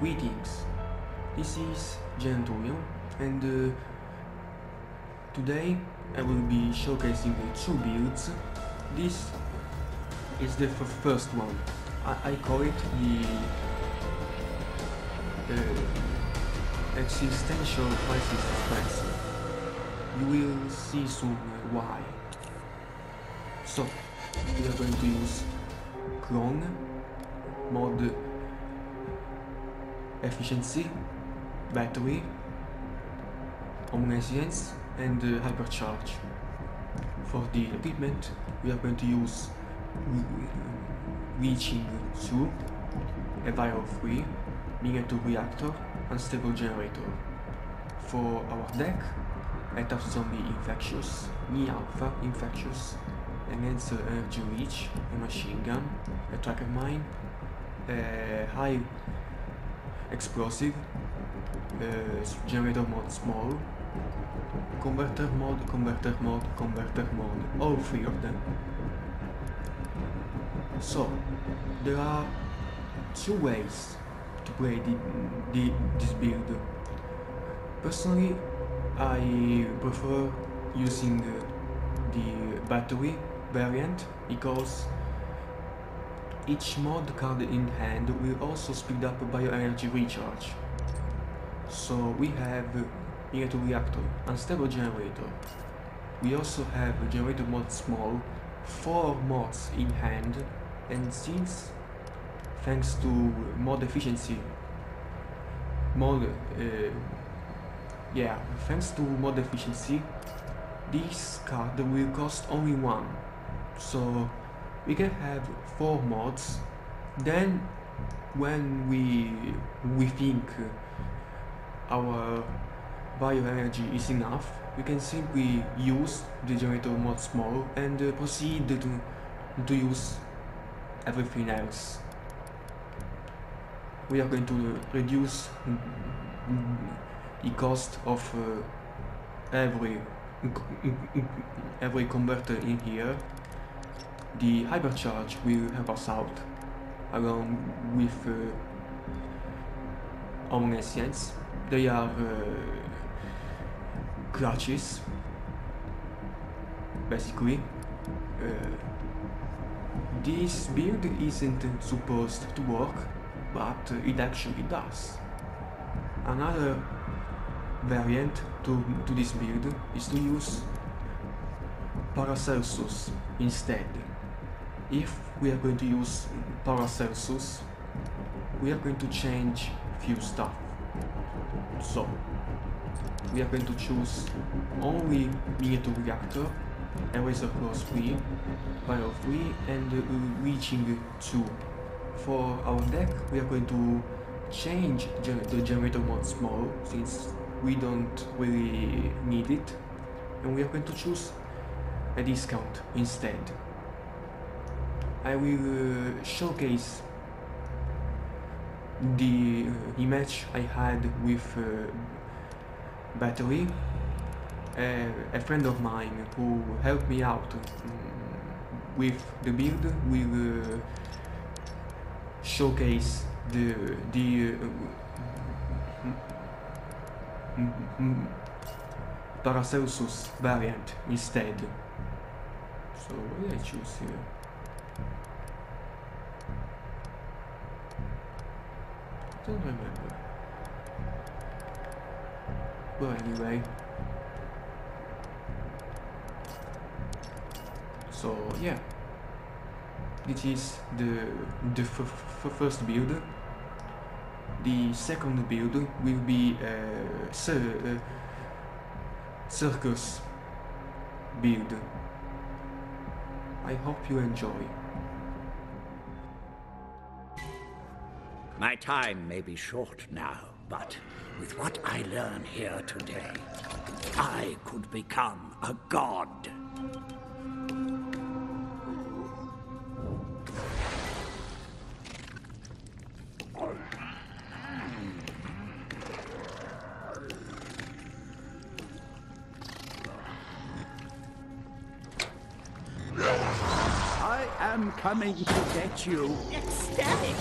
Greetings, this is Gentoo and today I will be showcasing two builds. This is the first one. I call it the existential crisis stress. You will see soon why. So we are going to use clone mod efficiency, battery, omniscience and hypercharge. For the equipment we are going to use reaching 2, a Pyro 3, miniature reactor and stable generator. For our deck, a tap zombie infectious, knee alpha infectious, enhanced energy reach, a machine gun, a tracker mine, a high Explosive, generator mode small, converter mode, converter mode, converter mode, all three of them. So there are two ways to play this build. Personally, I prefer using the battery variant because each mod card in hand will also speed up bioenergy recharge. So we have miniature reactor and stable generator. We also have generator mod small, 4 mods in hand, and since, thanks to mod efficiency, this card will cost only 1. So we can have 4 mods. Then when we think our bioenergy is enough, we can simply use the generator mod small and proceed to use everything else. We are going to reduce the cost of every converter in here. The hypercharge will help us out, along with omniscience. They are clutches, basically. This build isn't supposed to work, but it actually does. Another variant to this build is to use Paracelsus instead. If we are going to use Paracelsus, we are going to change few stuff. So we are going to choose only miniature reactor, a Razor Cross 3, Pyro 3 and reaching 2. For our deck we are going to change the generator mode small, since we don't really need it, and we are going to choose a discount instead. I will showcase the image I had with battery. A friend of mine who helped me out with the build will showcase the Paracelsus variant instead. So what did I choose here? I don't remember. Well, anyway. So yeah, this is the first build. The second build will be a circus build. I hope you enjoy. My time may be short now, but with what I learn here today, I could become a god. I am coming to get you. Ecstatic!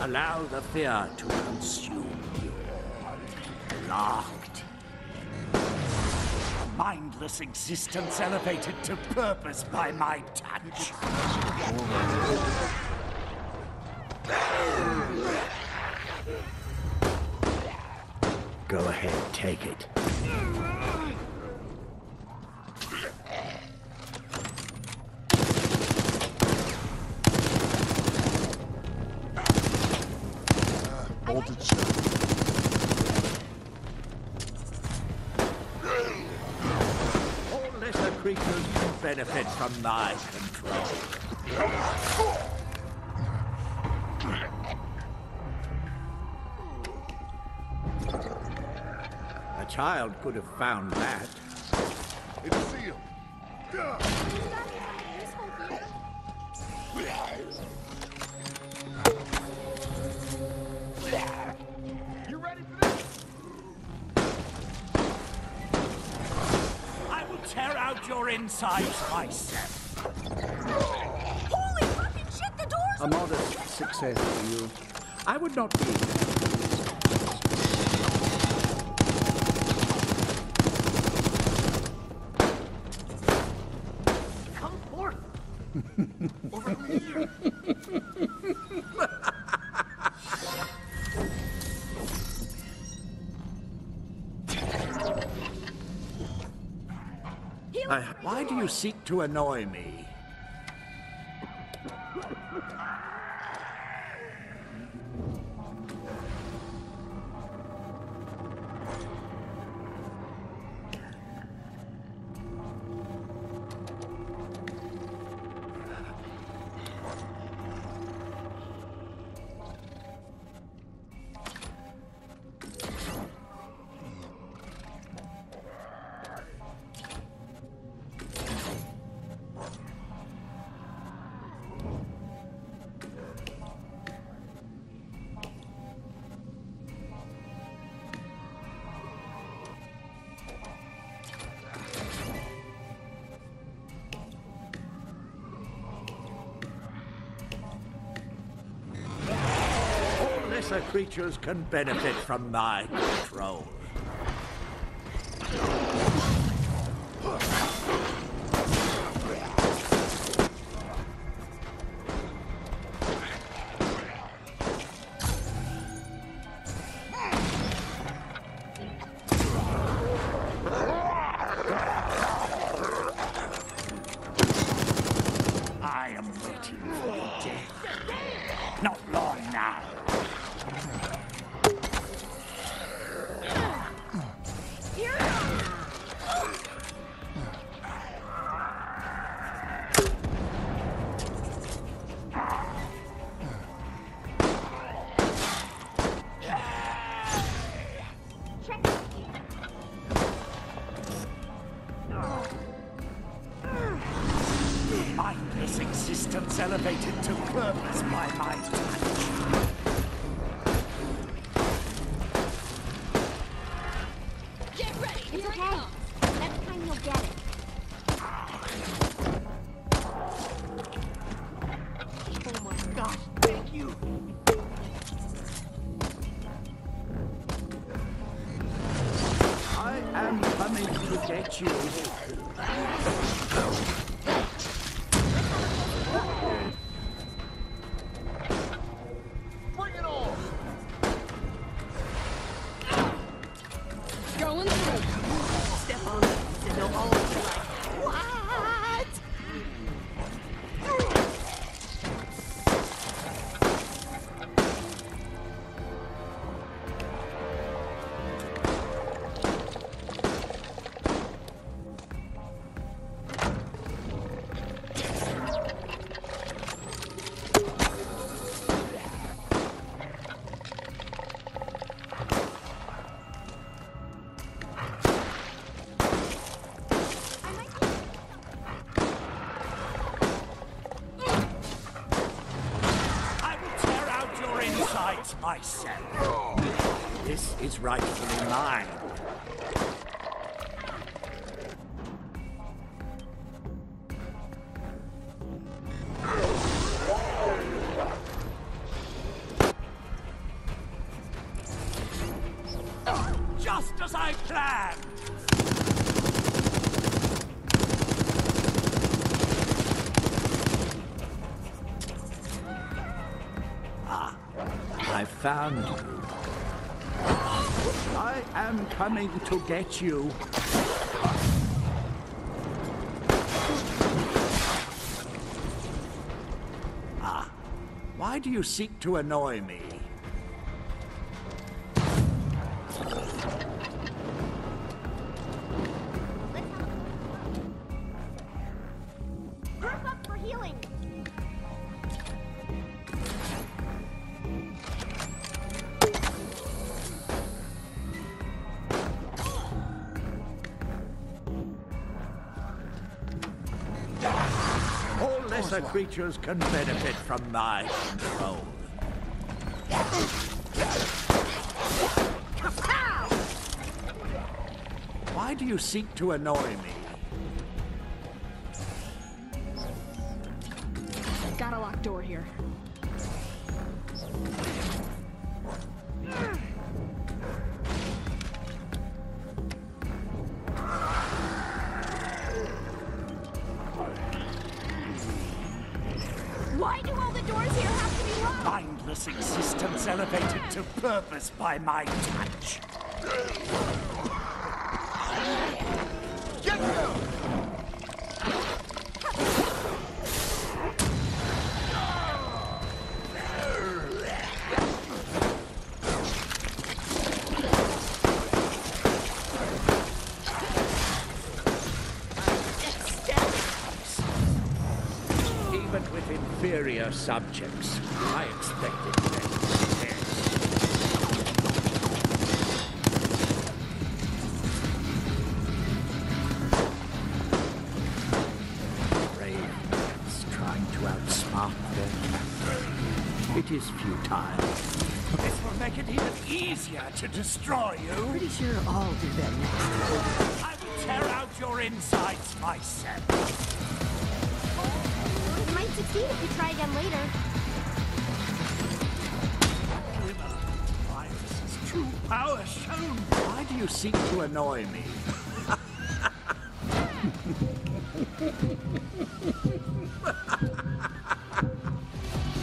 Allow the fear to consume you. Locked. Mindless existence elevated to purpose by my touch. Go ahead, take it. Benefit from my control. A child could have found that. It's sealed. You ready for this? I will tear out your insides myself. Holy fucking shit, the door's... A modest success for you. I would not be... Come forth! Over here! Why do you seek to annoy me? Lesser creatures can benefit from my control. I am waiting for death. Not long now. Elevated to purpose by my touch. Get ready! It's okay. Next time you'll get it. Oh my gosh, thank you! I am coming to get you. Myself. This is rightfully mine. just as I planned! Ah, I found you. I am coming to get you. Ah, why do you seek to annoy me? Creatures can benefit from my control. Why do you seek to annoy me? Got a locked door here. Existence elevated to purpose by my touch. Get down! Even with inferior subjects, I expected that. Braves trying to outsmart them. It is futile. This will make it even easier to destroy you. Pretty sure I'll do that next. I will tear out your insides myself. Succeed if you try again later. Remember, Pyro's true power shown. Why do you seek to annoy me?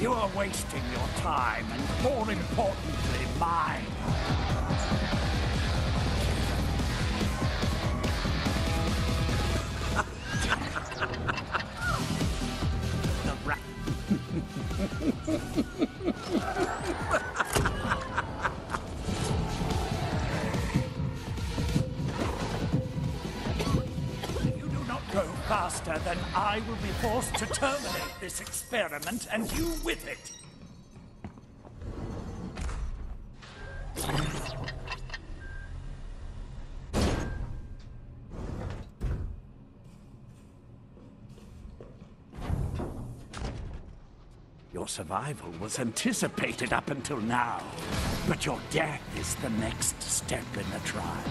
You are wasting your time and, more importantly, mine. Then I will be forced to terminate this experiment, and you with it. Your survival was anticipated up until now, but your death is the next step in the trial.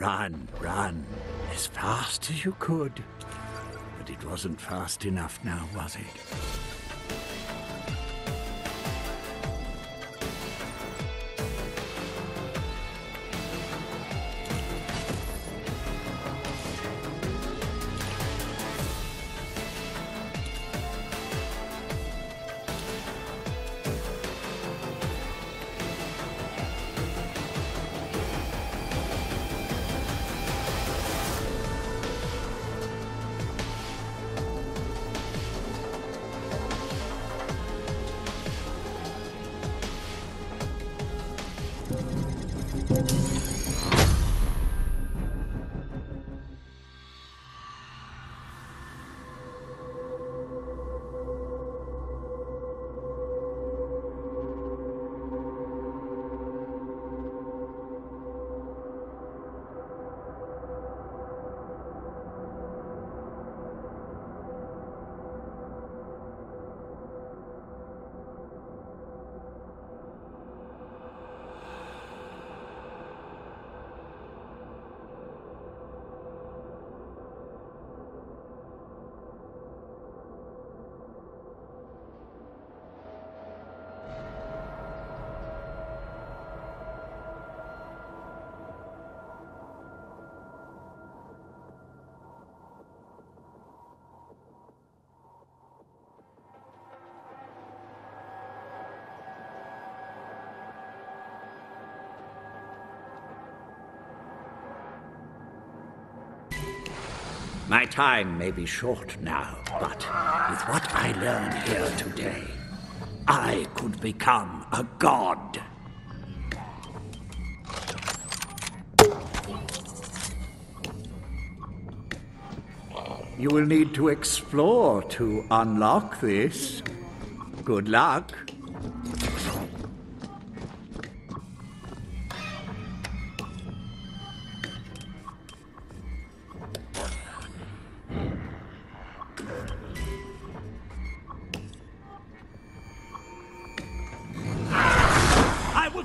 Run, run, as fast as you could. But it wasn't fast enough now, was it? My time may be short now, but with what I learn here today, I could become a god. You will need to explore to unlock this. Good luck.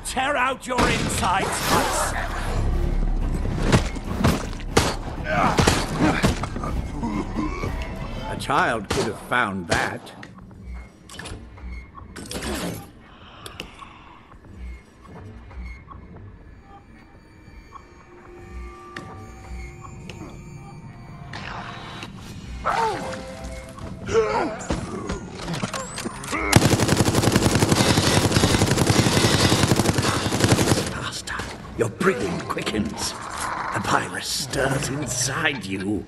Tear out your insides myself. A child could have found that. Inside you.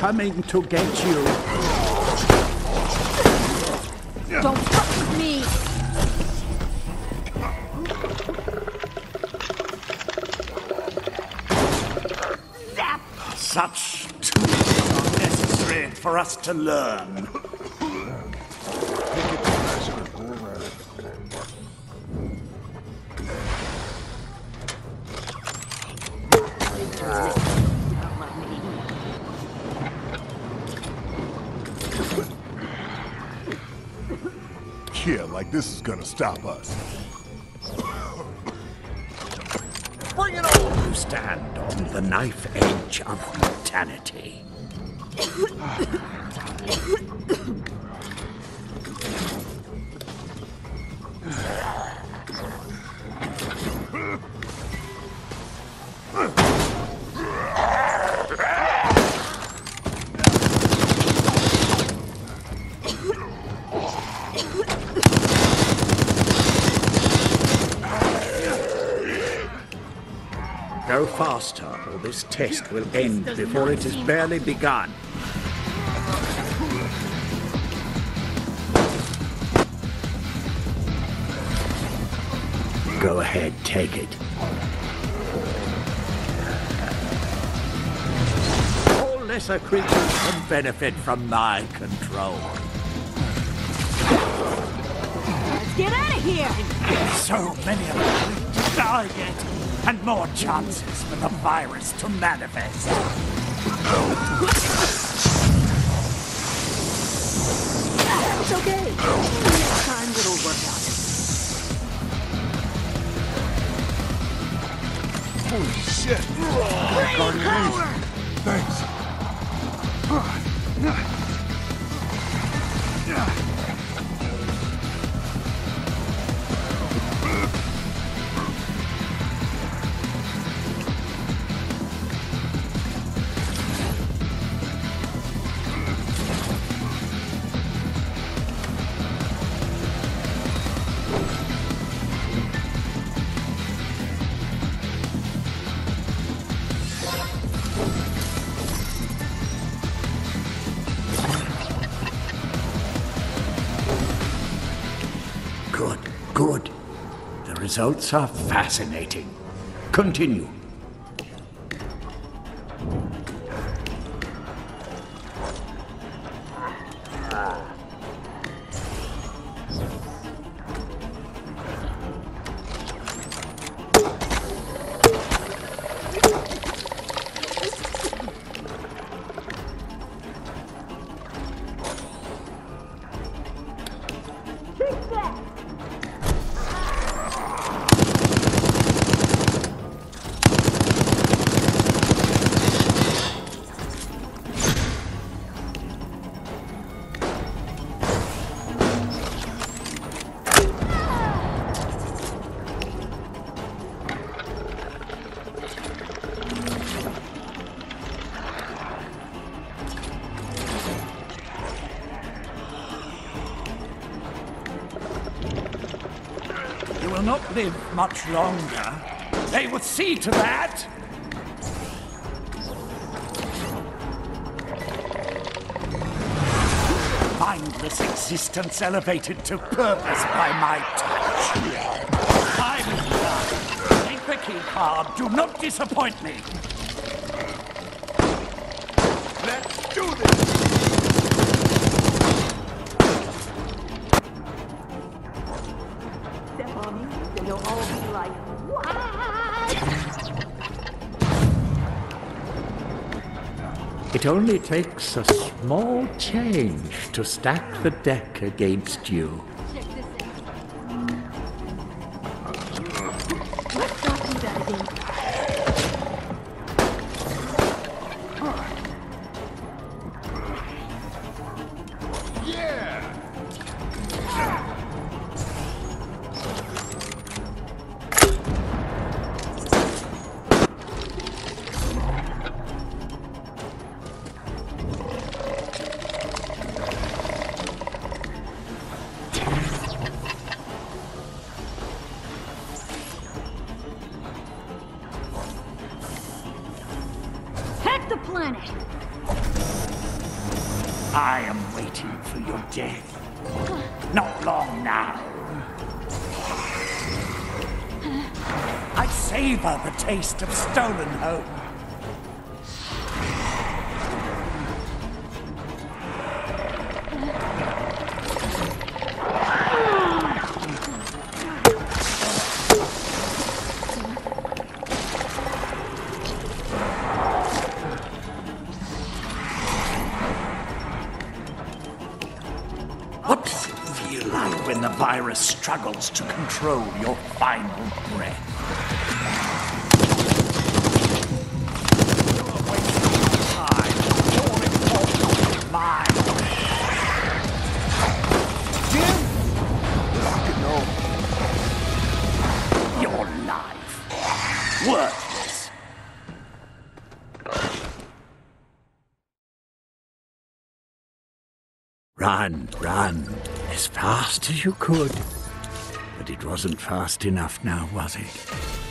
Coming to get you. Don't touch me. Zap. Such tools are necessary for us to learn. This is gonna stop us. Bring it on! You stand on the knife edge of mortality. Faster, or this test will end before it has barely begun. Go ahead, take it. lesser creatures can benefit from my control. Let's get out of here! So many of them we die yet, and more chances for the virus to manifest. It's okay. Next time it'll work out. Holy shit! Brain power! Thanks. Good. The results are fascinating. Continue. Not live much longer. They will see to that. Mindless existence elevated to purpose by my touch. I'm in love. Take the key card. Do not disappoint me. Let's do this. It only takes a small change to stack the deck against you. I am waiting for your death. Not long now. I savor the taste of stolen hope. Struggles to control your final breath. You're wasting your time. You're important. Mine. Jim? Rock and roll. Your life. Worthless. Run. As fast as you could. But it wasn't fast enough now, was it?